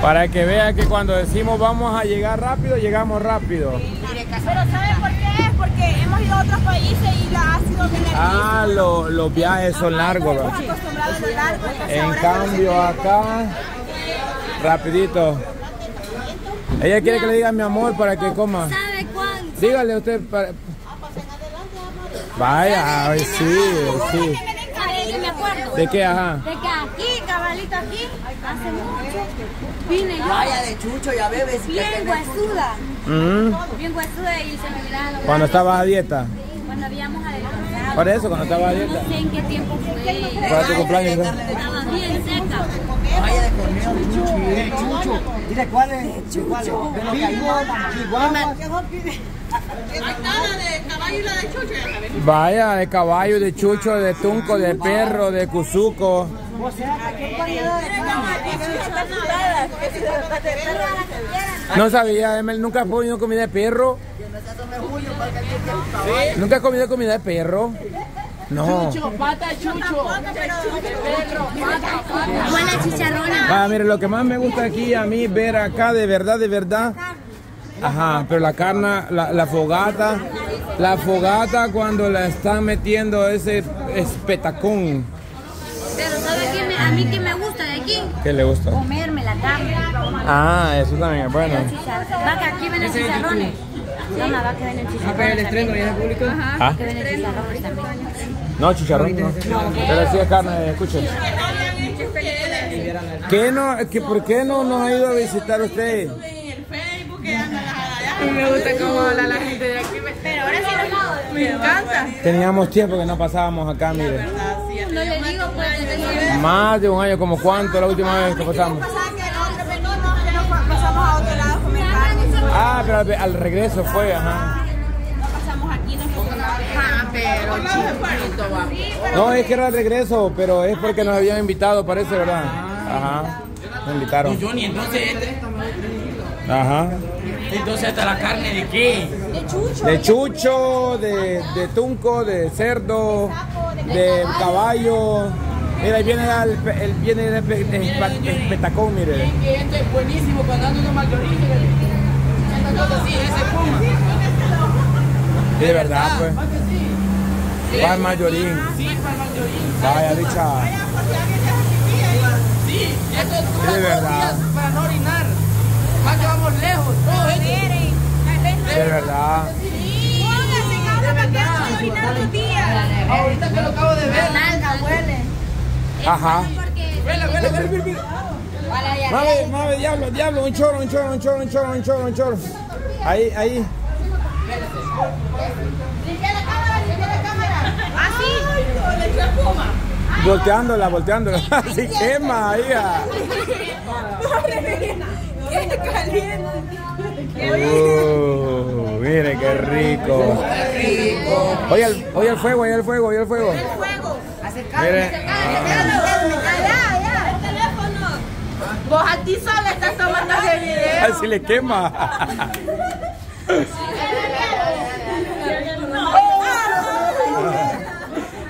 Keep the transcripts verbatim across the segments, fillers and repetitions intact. Para que vean que cuando decimos vamos a llegar rápido, llegamos rápido. Pero ¿saben por qué? Es porque hemos ido a otros países y la ha sido bien. Ah, lo, los viajes son largos, ¿verdad? En cambio acá, rapidito. Ella quiere que le diga mi amor para que coma. ¿Sabe cuánto? Dígale usted para... Vaya, ay, sí, sí. ¿De qué, ajá? De que aquí, cabalito, aquí, hace mucho, vine yo. Vaya de chucho, ya bebes. Bien huesuda. Mm. Bien huesuda y se me miraban los... ¿Cuando estabas a dieta? Sí, cuando habíamos adelantado. ¿Por eso, cuando estabas a dieta? No sé en qué tiempo fue. ¿Para tu cumpleaños? Estaba bien seca. Vaya de chucho. De chucho. Dile, ¿cuál es? De chucho. De caballo y la de chucho, ya sabes. Vaya, de caballo, de chucho, de tunco, de perro, de cuzuco. No sabía, nunca he comido comida de perro. Nunca he comido comida de perro. No. Chucho, pata, chucho. Buena chicharrona. Ah, mire, lo que más me gusta aquí a mí ver acá, de verdad, de verdad. Ajá, pero la carne, la, la fogata, la fogata cuando la están metiendo ese espetacón. Pero ¿sabe qué me, a mí qué me gusta de aquí? ¿Qué le gusta? Comerme la carne. Ah, eso también es bueno. Va que aquí ven los chicharrones. No, la va que ven el chicharrón. Ah, pero el estreno ya es público. Ajá, que ven el chicharrón también. No, chicharrón no. Pero sí es carne, escuchen. ¿Qué no, que, ¿por qué no nos ha ido a visitar usted? Y me gusta cómo habla la gente de aquí. Pero ahora sí no, me encanta. Teníamos tiempo que no pasábamos acá, mire. La verdad, sí, no le digo, pues. Más de un año, ¿como cuánto? La última vez que pasamos. Ah, pero al, al regreso fue, ajá. No pasamos aquí, no pero no, es que era al regreso, pero es porque nos habían invitado, parece, ¿verdad? Ajá. Nos invitaron. Y Johnny, entonces este. Ajá. Entonces, ¿hasta la carne de qué? De chucho. De chucho, de, de tunco, de cerdo, de caballo. Mira, ahí viene el, el, viene el, el, el, el, el petacón, mire. Esto es buenísimo cuando ando unos margaritas. Sí, de verdad, pues. Para el mayorín. Sí, para el mayorín. Vaya, dicha. Sí, esto es todo. De verdad. Para no orinar. Más que vamos lejos, todo esto. De verdad. Sí, póngase, para que vamos a orinar los días. Ahorita que lo acabo de ver. La nalga huele. Ajá. Huele, huele, huele, huele. Mave, mave, diablo, diablo, un chorro, un chorro, un chorro, un chorro, un chorro, un chorro. Ahí, ahí. Limpia la cámara, limpia la cámara. Así. Le echó espuma. Volteándola, volteándola. Así quema, ahí. ¡Qué caliente! ¡Uh! ¡Mire qué rico! Oye el, oye el fuego, oye el fuego, oye el fuego. ¡El fuego! ¡Acercame, acercame! ¡Allá, allá! ¡El teléfono! Vos a ti sola estás tomando ese video. ¡Así le quema!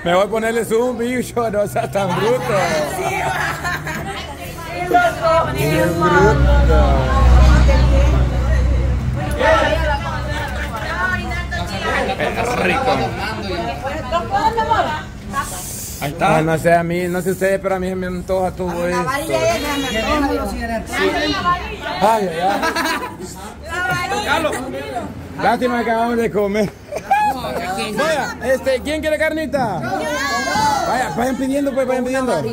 Me voy a ponerle zoom, bicho, no seas tan bruto. ¡Qué bruto! ¡Qué rico! Ahí está. Ah, no sé a mí, no sé ustedes, pero a mí me antoja todo esto. Ay, ay, ay. Lástima que acabamos de comer. Vaya, este, ¿quién quiere carnita? Vaya, vayan pidiendo, pues, vayan pidiendo. Solo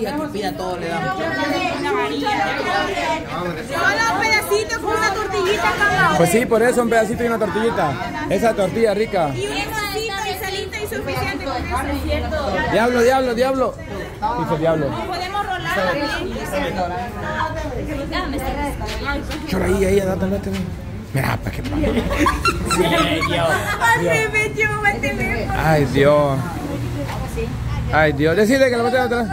un pedacito con una tortillita cada uno. Pues sí, por eso un pedacito y una tortillita. Esa tortilla rica. Y una salsita y salita y suficiente con eso. Diablo, diablo, diablo. Dice diablo. Podemos rolar también. Chorrailla, ella, date, date. Mira, para que para. Ay, Dios. Ay, Dios. Decide que la bote atrás.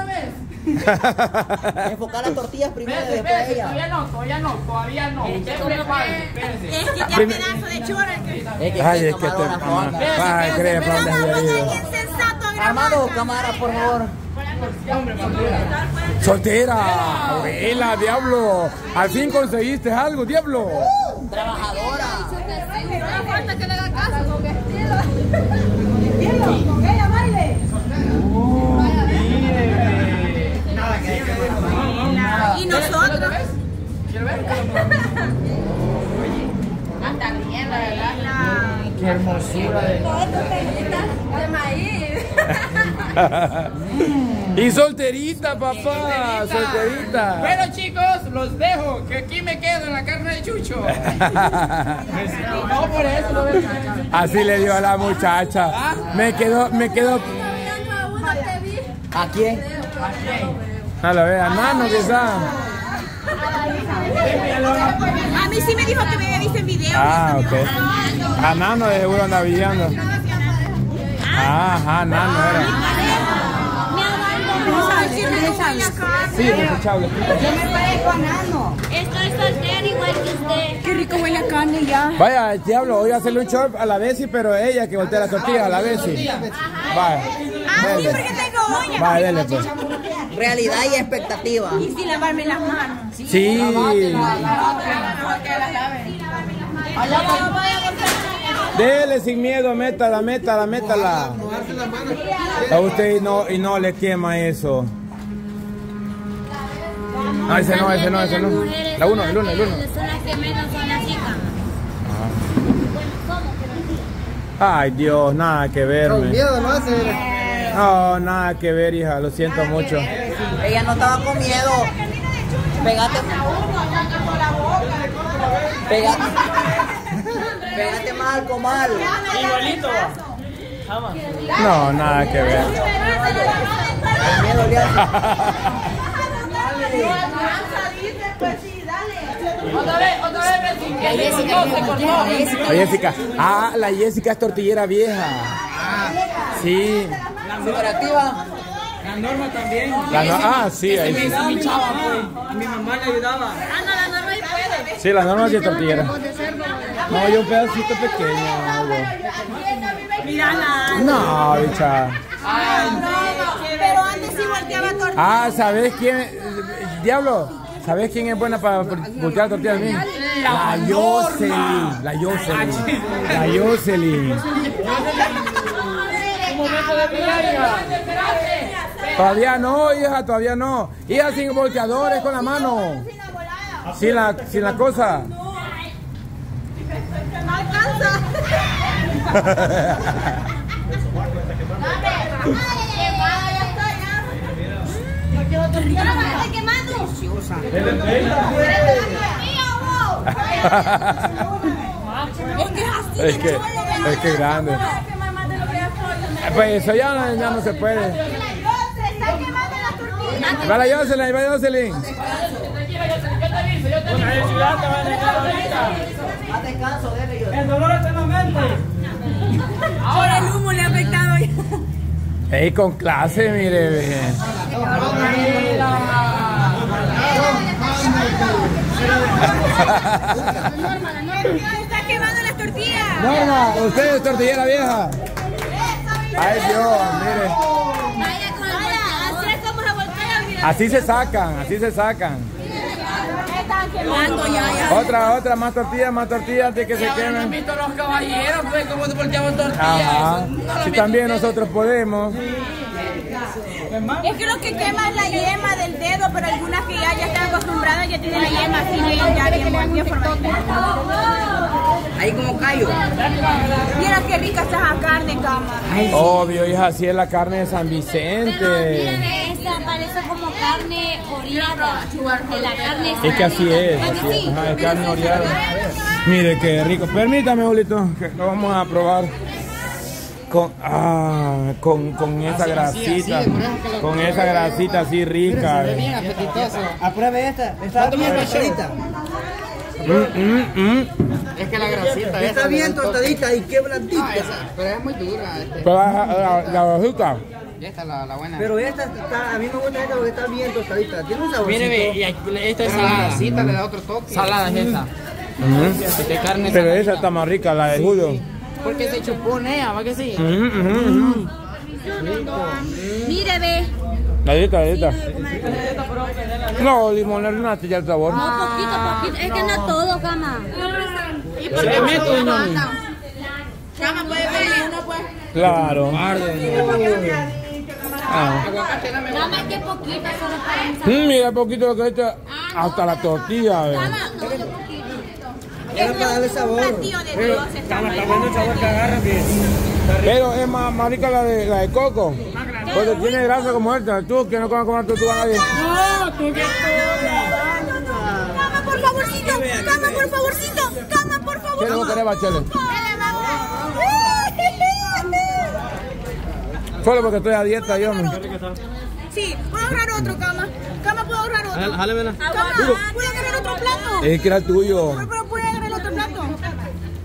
Enfocar las tortillas primero. Espérate, todavía no, todavía no, todavía no. Es que ya pedazo de churro. Ay, es que te... Ay, cree, para donde había ido. Armando, cámara, por favor. Soltera, abuela, diablo. Al fin conseguiste algo, diablo. Trabajadora. No hace falta que le haga caso, con estilo. Con ella, baile. Y nosotros. Quiero ver. Hasta bien, la verdad. Qué hermosura de maíz. Y solterita, papá, solterita. solterita. Bueno, chicos, los dejo, que aquí me quedo en la carne de Chucho. No, por eso no me... Así le dio a la muchacha. ¿Ah? Me quedo, me quedo. ¿A quién? A la vea, Nano, quizás. A mí sí me dijo que me viste en video. Ah, ok. A Nano de seguro anda villando. Ah, ajá, Nano era. Sí, desechable. Yo me parezco a Nano. Estoy soltera igual que usted. Qué rico huele a carne ya. Vaya, diablo, voy a hacerle un short a la Bessy, pero ella que voltea la tortilla a la Bessy. Vaya. Ah, sí, porque tengo uñas. Vaya, dele pues. Realidad y expectativa. Y sin lavarme las manos. Sí. Sí. Dele sin miedo, métala, métala, métala. A usted y no, y no le quema eso. No, ese no, ese no, ese no. La uno, el uno, el uno. Son las que menos son las chicas. Ay, Dios, nada que ver. Con miedo no hace. No, nada que ver, hija, lo siento mucho. Ella no estaba con miedo. Pegate. Pegate. Pegate más al comal. Igualito. No, nada que ver. El miedo le hace. La Jessica, ah, la Jessica es tortillera vieja. Sí. La cooperativa. La Norma también. Ah, sí, ahí. Mi mamá le ayudaba. Ah, no, la Norma puede. Sí, la Norma es tortillera. No, yo un pedacito pequeño. No, bicha. Pero antes sí volteaba tortilla. Ah, ¿sabes quién? Diablo, ¿sabes quién es buena para voltear tortillas bien? La Jocelyn, la Jocelyn, la Jocelyn. Todavía no, hija, todavía no. Hija sin volteadores, con la mano. Sin la, sin la cosa. No alcanza. Es que es que grande. Pues eso ya, ya no se puede. Vale, Jocelyn, vale, Jocelyn. El dolor está en la mente. Ahora el humo le ha afectado. Ey, con clase, mire. Está quemando las tortillas. No, no, usted es tortillera vieja. Ay, Dios, mire. Así se sacan, así se sacan. Otra, otra, más tortillas, más tortillas antes que se quemen. No invito a los caballeros, pues, como se volteamos tortillas. Si también nosotros podemos. Es que lo que quema es la yema del dedo, pero algunas que ya, ya están acostumbradas ya tienen la yema así, ya bien, bien formada. Ahí como callo. Mira qué rica está la carne, cámara. Obvio, hija, así es la carne de San Vicente. Pero miren esta, parece como carne oreada. Es que así es, así es, ajá, es carne oreada. Mire qué rico. Permítame, Julito, que lo vamos a probar. Con, ah, con, con esa grasita, con esa grasita así rica. Mira, se ve bien apetitoso. Apruebe esta, está bien grasita. Mm, mm, mm. Es que la grasita está esa bien tostadita y qué blandita. Ah, esa, pero es muy dura. Este. Pero la, la grasita. Esta la, la buena. Pero esta está, a mí me gusta esta porque está bien tostadita. Tiene un saborcito. Mire, y aquí, esta es salada. La grasita le da otro toque. Salada es esta. Mm-hmm. Pero salada. Esa está más rica, la de sí, Julio. Sí. Porque se chupó nea, ¿va que sí? Mm, mm, mm. Mire, ve. Galleta, galleta. No, limón, arruinaste ya el sabor. No, poquito, poquito. Es que no todo, cama. ¿Y por qué me estoy dando? Cama, puede ver uno, pues. Claro. No, más que poquito, solo para. Mira, poquito lo que he hecho. Hasta la tortilla, ¿ves? Era para darle sabor. Pero Pero es más, más rica la de, la de coco. Porque tiene grasa como esta. Tú que no comas comer tú, tú vas a nadie. No, tú que no, no, no. Cama, por favorcito. Cama, por favorcito. Cama, por favorcito. ¿Qué le va a querer, Bachelet? Solo porque estoy a dieta, yo. Sí, puedo ahorrar otro, Cama. Cama, puedo ahorrar otro. Jale, vela. Cama, ¿puedo agarrar otro plato? Es que era tuyo. Pero puedo agarrar el otro plato.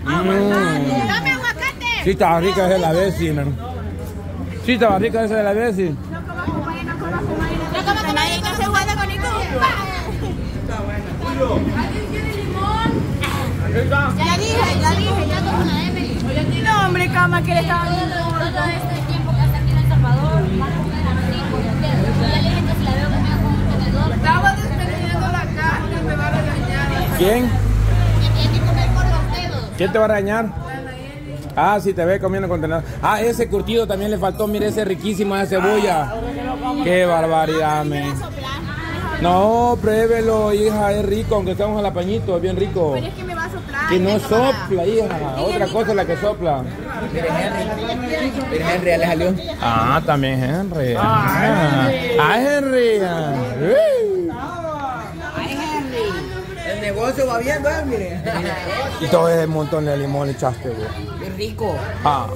Dame aguacate. Sí, estaba rica esa de la Bessy, man. Sí, estaba rica esa de la Bessy. No como fumay, no como fumay. No como fumay, no se juega con esto. Está bueno. ¿Alguien quiere limón? Ya dije, ya dije, ya tomo una Emily. No, hombre, Cama, que le estaba dando todo este tiempo que hasta aquí en El Salvador. Estaba despediendo la carne, me va a regañar. ¿Quién? Que tiene que comer con los dedos. ¿Quién te va a regañar? Ah, si te ve comiendo contenedor. Ah, ese curtido también le faltó, mire ese riquísimo de cebolla. Qué barbaridad, me. No, pruébelo, hija, es rico, aunque estamos a la pañito, es bien rico. Pero es que me va a soplar. Que no sopla, hija, otra cosa es la que sopla. Mira, Henry, ya le salió. Ah, también Henry. Ah, Henry. El negocio va bien, ¿verdad? Mire. Y todo ese montón de limón echaste, güey. Qué rico. Ah.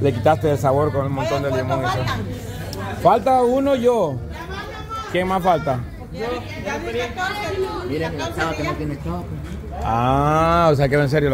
Le quitaste el sabor con el montón de limón. Falta uno yo. ¿Quién más falta? Miren, el sábado que no tiene choque. Ah, o sea que en serio la